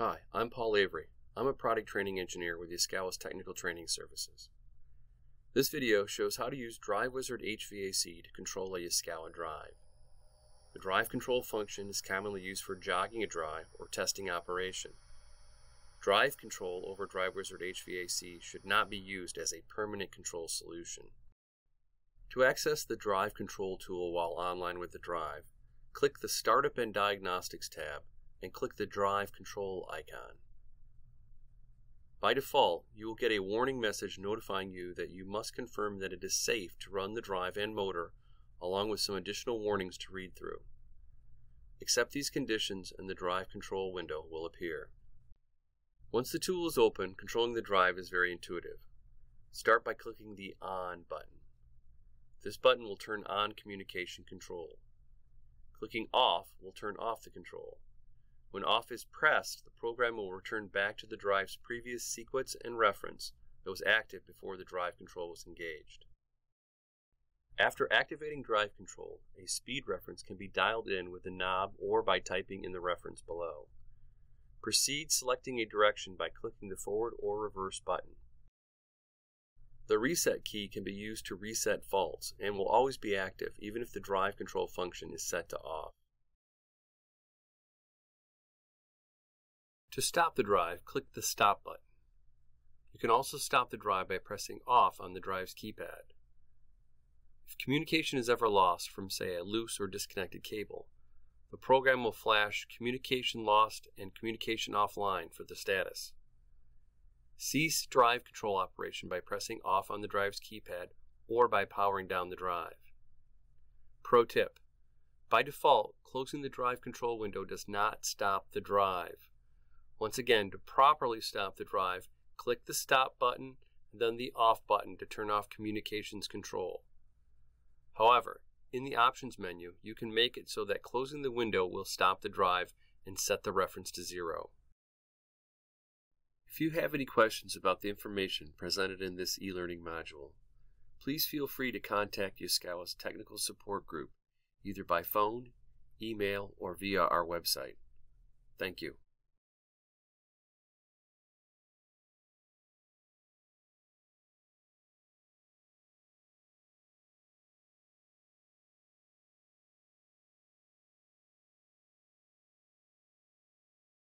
Hi, I'm Paul Avery. I'm a product training engineer with the Escalas Technical Training Services. This video shows how to use DriveWizard HVAC to control a Escala drive. The drive control function is commonly used for jogging a drive or testing operation. Drive control over DriveWizard HVAC should not be used as a permanent control solution. To access the drive control tool while online with the drive, click the Startup and Diagnostics tab and click the drive control icon. By default, you will get a warning message notifying you that you must confirm that it is safe to run the drive and motor, along with some additional warnings to read through. Accept these conditions and the drive control window will appear. Once the tool is open, controlling the drive is very intuitive. Start by clicking the On button. This button will turn on communication control. Clicking Off will turn off the control. When off is pressed, the program will return back to the drive's previous sequence and reference that was active before the drive control was engaged. After activating drive control, a speed reference can be dialed in with the knob or by typing in the reference below. Proceed selecting a direction by clicking the forward or reverse button. The reset key can be used to reset faults and will always be active even if the drive control function is set to off. To stop the drive, click the Stop button. You can also stop the drive by pressing Off on the drive's keypad. If communication is ever lost from, say, a loose or disconnected cable, the program will flash Communication Lost and Communication Offline for the status. Cease drive control operation by pressing Off on the drive's keypad or by powering down the drive. Pro tip: by default, closing the drive control window does not stop the drive. Once again, to properly stop the drive, click the Stop button and then the Off button to turn off communications control. However, in the Options menu, you can make it so that closing the window will stop the drive and set the reference to 0. If you have any questions about the information presented in this e-learning module, please feel free to contact Escalas Technical Support Group either by phone, email, or via our website. Thank you.